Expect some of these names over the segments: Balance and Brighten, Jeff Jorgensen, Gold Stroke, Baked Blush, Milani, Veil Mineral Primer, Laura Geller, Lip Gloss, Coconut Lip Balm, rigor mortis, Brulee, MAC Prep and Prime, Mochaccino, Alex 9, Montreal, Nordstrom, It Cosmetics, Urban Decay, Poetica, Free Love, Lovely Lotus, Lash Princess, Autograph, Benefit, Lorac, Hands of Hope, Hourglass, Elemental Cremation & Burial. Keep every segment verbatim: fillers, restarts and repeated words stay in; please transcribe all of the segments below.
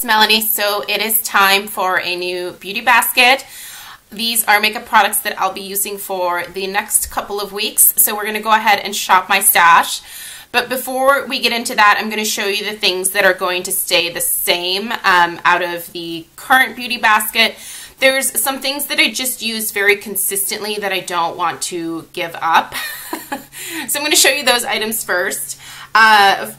it's Melanie, so it is time for a new beauty basket. These are makeup products that I'll be using for the next couple of weeks, so we're going to go ahead and shop my stash. But before we get into that, I'm going to show you the things that are going to stay the same um, out of the current beauty basket. There's some things that I just use very consistently that I don't want to give up. So I'm going to show you those items first. Uh,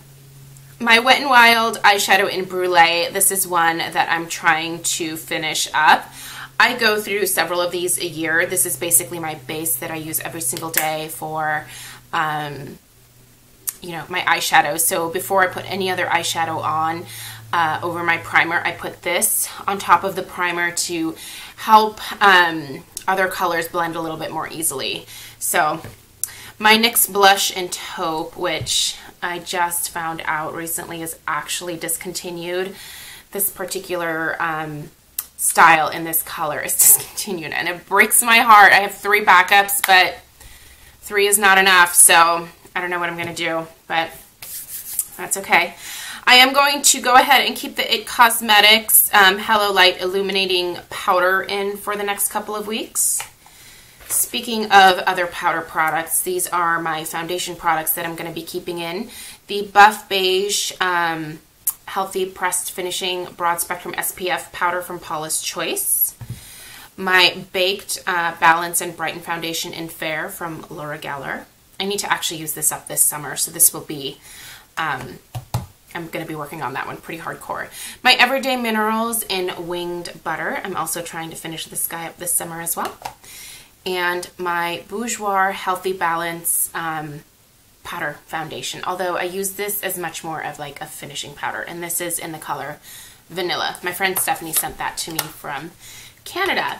my Wet n Wild eyeshadow in Brulee, this is one that I'm trying to finish up. I go through several of these a year. This is basically my base that I use every single day for um, you know, my eyeshadow. So before I put any other eyeshadow on uh, over my primer, I put this on top of the primer to help um, other colors blend a little bit more easily. So my NYX blush in Taupe, which I just found out recently is actually discontinued. This particular um, style in this color is discontinued, and it breaks my heart. I have three backups, but three is not enough, so I don't know what I'm gonna do, but that's okay. I am going to go ahead and keep the It Cosmetics um, Hello Light Illuminating Powder in for the next couple of weeks. Speaking of other powder products, these are my foundation products that I'm gonna be keeping in. The Buff Beige um, Healthy Pressed Finishing Broad Spectrum S P F Powder from Paula's Choice. My Baked uh, Balance and Brighten Foundation in Fair from Laura Geller. I need to actually use this up this summer, so this will be, um, I'm going to be working on that one pretty hardcore. My Everyday Minerals in Winged Butter. I'm also trying to finish this guy up this summer as well. And my Bourjois Healthy Balance um, Powder Foundation, although I use this as much more of like a finishing powder, and this is in the color Vanilla. My friend Stephanie sent that to me from Canada.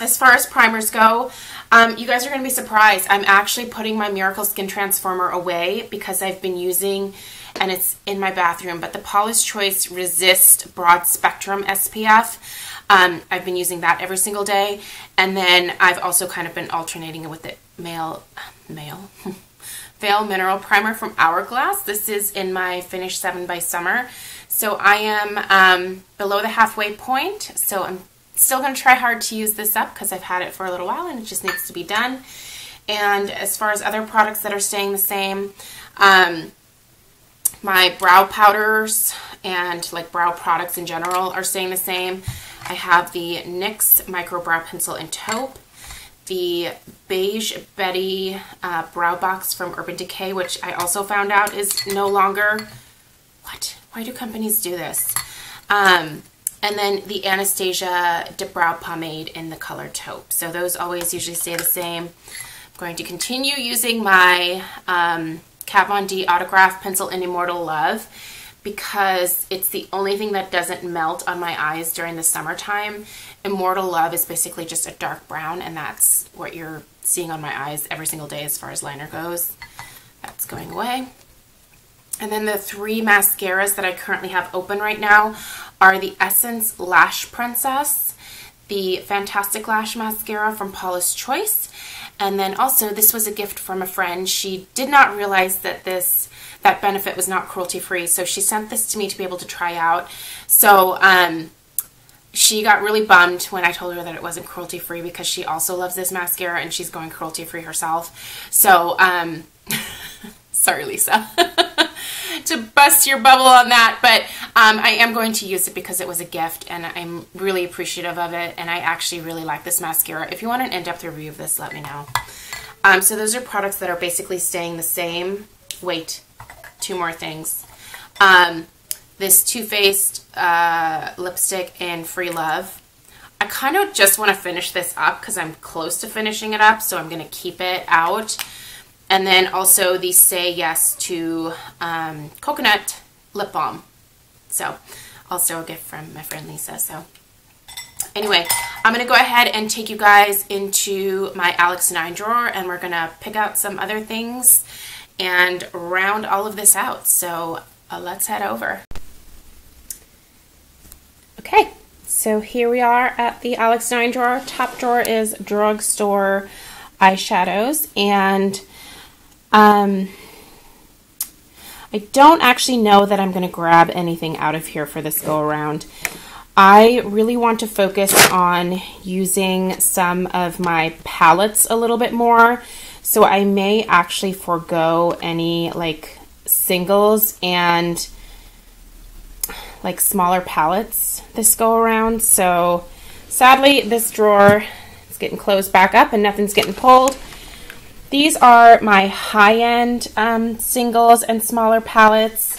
As far as primers go, um, you guys are going to be surprised. I'm actually putting my Miracle Skin Transformer away because I've been using, and it's in my bathroom, but the Paula's Choice Resist Broad Spectrum S P F. Um, I've been using that every single day. And then I've also kind of been alternating it with the male, male, Veil Mineral Primer from Hourglass. This is in my Finish seven by Summer. So I am um, below the halfway point, so I'm still going to try hard to use this up because I've had it for a little while and it just needs to be done. And as far as other products that are staying the same, um, my brow powders and like brow products in general are staying the same. I have the NYX Micro Brow Pencil in Taupe, the Beige Betty uh, Brow Box from Urban Decay, which I also found out is no longer, what? Why do companies do this? Um... And then the Anastasia Dip Brow Pomade in the color Taupe. So those always usually stay the same. I'm going to continue using my um, Kat Von D Autograph Pencil in Immortal Love because it's the only thing that doesn't melt on my eyes during the summertime. Immortal Love is basically just a dark brown, and that's what you're seeing on my eyes every single day as far as liner goes. That's going away. And then the three mascaras that I currently have open right now are the Essence Lash Princess, the Fantastic Lash Mascara from Paula's Choice, and then also this was a gift from a friend. She did not realize that this that benefit was not cruelty-free, so she sent this to me to be able to try out. So um, she got really bummed when I told her that it wasn't cruelty-free because she also loves this mascara and she's going cruelty-free herself. So, um, sorry, Lisa. To bust your bubble on that, but um, I am going to use it because it was a gift and I'm really appreciative of it, and I actually really like this mascara. If you want an in-depth review of this, let me know. Um, so those are products that are basically staying the same. Wait, two more things. Um, this Too Faced uh, lipstick in Free Love. I kind of just want to finish this up because I'm close to finishing it up, so I'm going to keep it out. And then also the Say Yes to um, Coconut Lip Balm. So also a gift from my friend Lisa. So anyway, I'm going to go ahead and take you guys into my Alex nine drawer, and we're going to pick out some other things and round all of this out. So uh, let's head over. Okay, so here we are at the Alex nine drawer. Top drawer is drugstore eyeshadows, and Um, I I don't actually know that I'm going to grab anything out of here for this go around. I really want to focus on using some of my palettes a little bit more. So I may actually forego any like singles and like smaller palettes this go around. So sadly, this drawer is getting closed back up and nothing's getting pulled. These are my high-end um, singles and smaller palettes.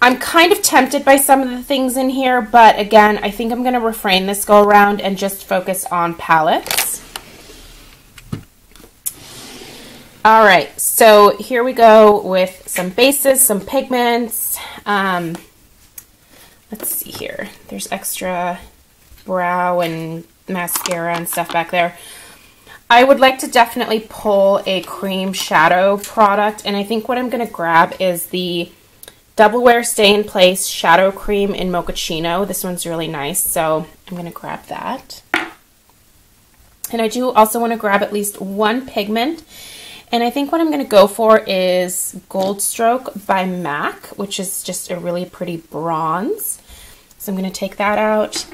I'm kind of tempted by some of the things in here, but again, I think I'm going to refrain this go around and just focus on palettes. All right, so here we go with some bases, some pigments. Um, let's see here. There's extra brow and mascara and stuff back there. I would like to definitely pull a cream shadow product, and I think what I'm going to grab is the Double Wear Stay in Place Shadow Cream in Mochaccino. This one's really nice, so I'm going to grab that. And I do also want to grab at least one pigment, and I think what I'm going to go for is Gold Stroke by M A C, which is just a really pretty bronze. So I'm going to take that out.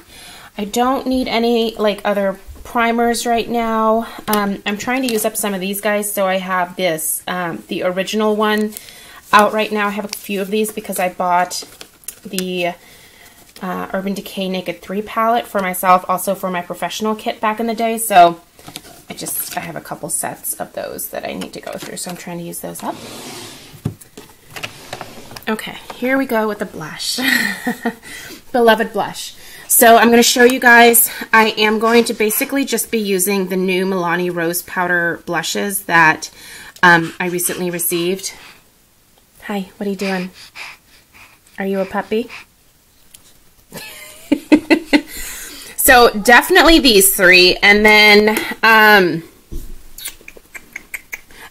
I don't need any like other primers right now. Um, I'm trying to use up some of these guys, so I have this, um, the original one out right now. I have a few of these because I bought the uh, Urban Decay Naked three palette for myself, also for my professional kit back in the day, so I just, I have a couple sets of those that I need to go through, so I'm trying to use those up. Okay, here we go with the blush. Beloved blush. So I'm going to show you guys, I am going to basically just be using the new Milani Rose Powder blushes that um, I recently received. Hi, what are you doing? Are you a puppy? So definitely these three. And then um,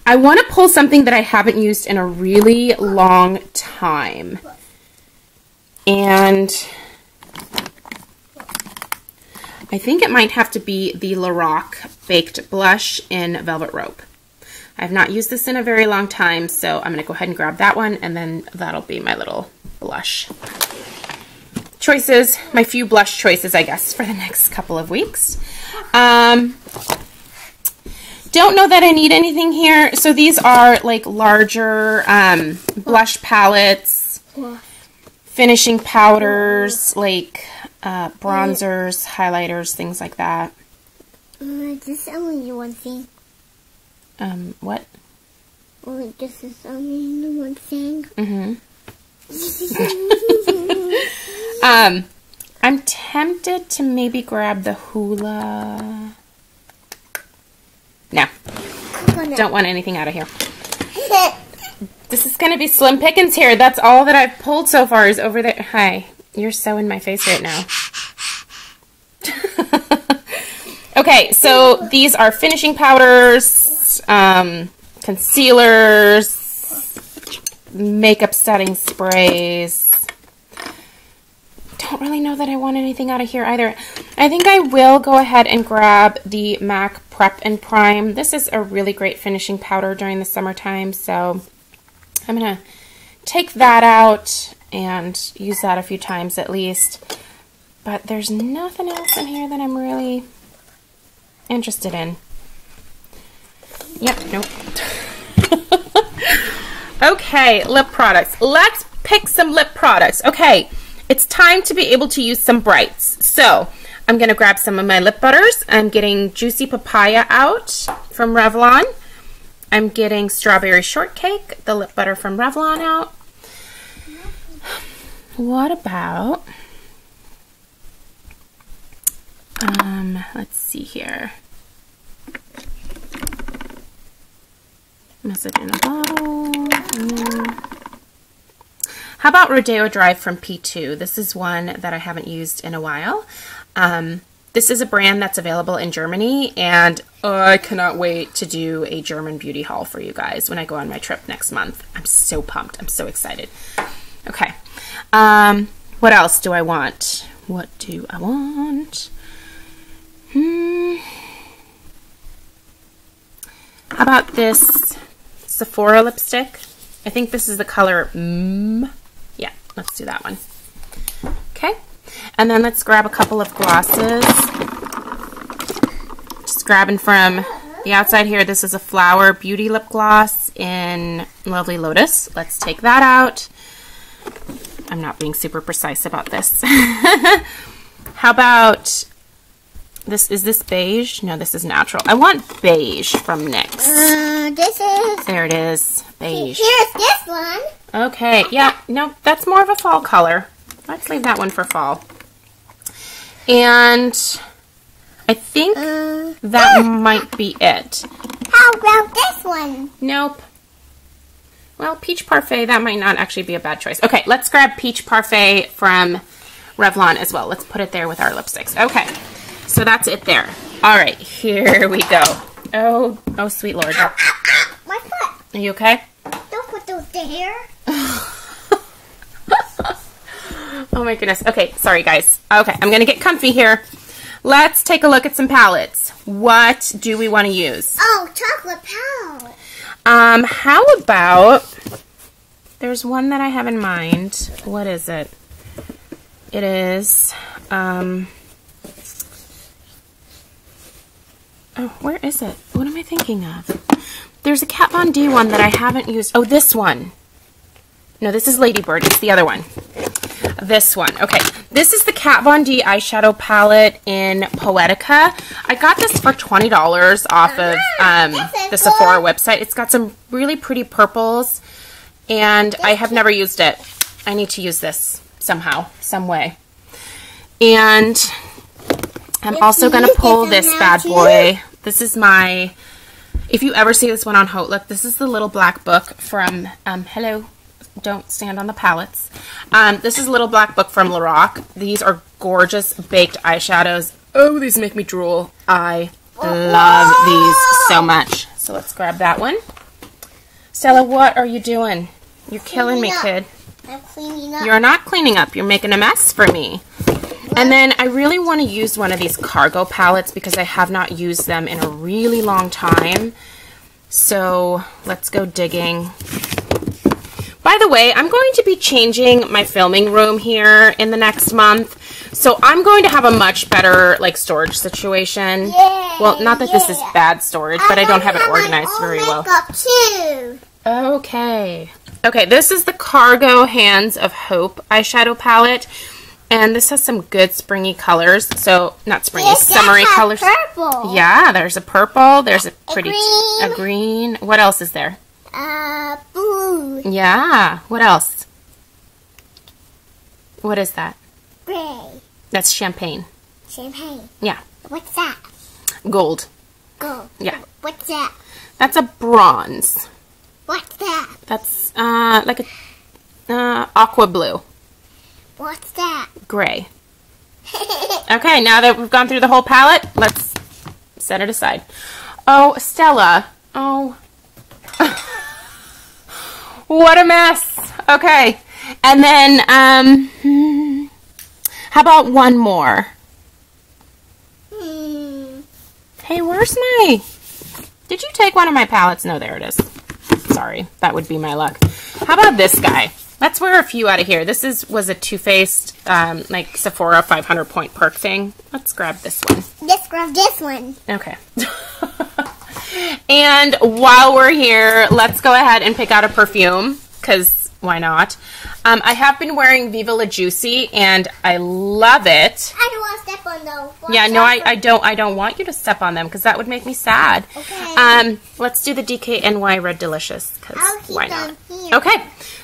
I want to pull something that I haven't used in a really long time. And I think it might have to be the Lorac Baked Blush in Velvet Rope. I've not used this in a very long time, so I'm going to go ahead and grab that one, and then that'll be my little blush choices, my few blush choices, I guess, for the next couple of weeks. Um, don't know that I need anything here. So these are like larger um, blush palettes, finishing powders, like... Uh, bronzers, highlighters, things like that. Uh, this is only one thing. Um, what? Oh, this is only one thing. Mm-hmm. um, I'm tempted to maybe grab the hula. No. Don't want anything out of here. This is going to be slim pickings here. That's all that I've pulled so far is over there. Hi. You're so in my face right now. Okay, so these are finishing powders, um, concealers, makeup setting sprays. Don't really know that I want anything out of here either. I think I will go ahead and grab the M A C Prep and Prime. This is a really great finishing powder during the summertime, so I'm going to take that out and use that a few times at least. But there's nothing else in here that I'm really interested in. Yep, nope. Okay, lip products. Let's pick some lip products. Okay, it's time to be able to use some brights. So I'm gonna grab some of my lip butters. I'm getting Juicy Papaya out from Revlon. I'm getting Strawberry Shortcake, the lip butter from Revlon, out. What about, um, let's see here, Message in a Bottle, yeah. How about Rodeo Drive from P two? This is one that I haven't used in a while. Um, this is a brand that's available in Germany, and I cannot wait to do a German beauty haul for you guys when I go on my trip next month. I'm so pumped. I'm so excited. Okay. Um, what else do I want? What do I want? Hmm. How about this Sephora lipstick? I think this is the color, mm, yeah, let's do that one. Okay, and then let's grab a couple of glosses. Just grabbing from the outside here, this is a Flower Beauty Lip Gloss in Lovely Lotus. Let's take that out. I'm not being super precise about this. How about, this is this beige? No, this is natural. I want beige from NYX. Uh, this is... There it is, beige. Here's this one. Okay, yeah, no, that's more of a fall color. Let's leave that one for fall. And... I think uh, that uh, might be it. How about this one? Nope. Well, Peach Parfait, that might not actually be a bad choice. Okay, let's grab Peach Parfait from Revlon as well. Let's put it there with our lipsticks. Okay, so that's it there. All right, here we go. Oh, oh, sweet Lord. Ow, ow, ow. My foot. Are you okay? Don't put those there. Oh, my goodness. Okay, sorry, guys. Okay, I'm going to get comfy here. Let's take a look at some palettes. What do we want to use? Oh, chocolate palette. Um, how about, there's one that I have in mind. What is it? It is, um, oh, where is it? What am I thinking of? There's a Kat Von D one that I haven't used. Oh, this one. No, this is Ladybird. It's the other one. This one. Okay. This is the Kat Von D eyeshadow palette in Poetica. I got this for twenty dollars off of um, the Sephora website. It's got some really pretty purples, and I have never used it. I need to use this somehow, some way. And I'm also going to pull this bad boy. This is my, if you ever see this one on Haute Look, this is the Little Black Book from, um, hello. Don't stand on the palettes. Um, this is Little Black Book from Lorac. These are gorgeous baked eyeshadows. Oh, these make me drool. I love these so much. So let's grab that one. Stella, what are you doing? You're killing me, kid. I'm cleaning up. You're not cleaning up. You're making a mess for me. And then I really want to use one of these Cargo palettes because I have not used them in a really long time. So let's go digging. By the way, I'm going to be changing my filming room here in the next month, so I'm going to have a much better, like, storage situation. Yay, well, not that yeah. This is bad storage, but I, I don't have, have it organized very well. Too. Okay. Okay, this is the Cargo Hands of Hope eyeshadow palette, and this has some good springy colors. So, not springy, yes, summery colors. Purple. Yeah, there's a purple. There's a pretty a green. A green. What else is there? Uh, blue. Yeah. What else? What is that? Gray. That's champagne. Champagne. Yeah. What's that? Gold. Gold. Yeah. What's that? That's a bronze. What's that? That's, uh, like a, uh, aqua blue. What's that? Gray. Okay, now that we've gone through the whole palette, let's set it aside. Oh, Stella. Oh. What a mess. Okay. And then, um, how about one more? Mm. Hey, where's my, did you take one of my palettes? No, there it is. Sorry. That would be my luck. How about this guy? Let's wear a few out of here. This is, was a Too Faced, um, like Sephora five hundred point perk thing. Let's grab this one. Let's grab this one. Okay. And while we're here, let's go ahead and pick out a perfume, because why not? Um, I have been wearing Viva La Juicy, and I love it. I don't want to step on those. Watch yeah, no, I, I don't I don't want you to step on them, because that would make me sad. Okay. Um, let's do the D K N Y Red Delicious, because why not? Here. Okay,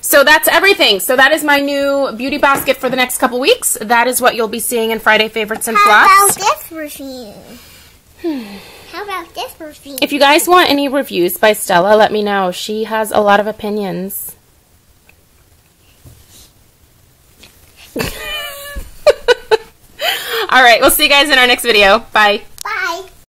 so that's everything. So that is my new beauty basket for the next couple weeks. That is what you'll be seeing in Friday Favorites and Flops. How about this perfume? Hmm. How about this perfume? If you guys want any reviews by Stella, let me know. She has a lot of opinions. All right, we'll see you guys in our next video. Bye.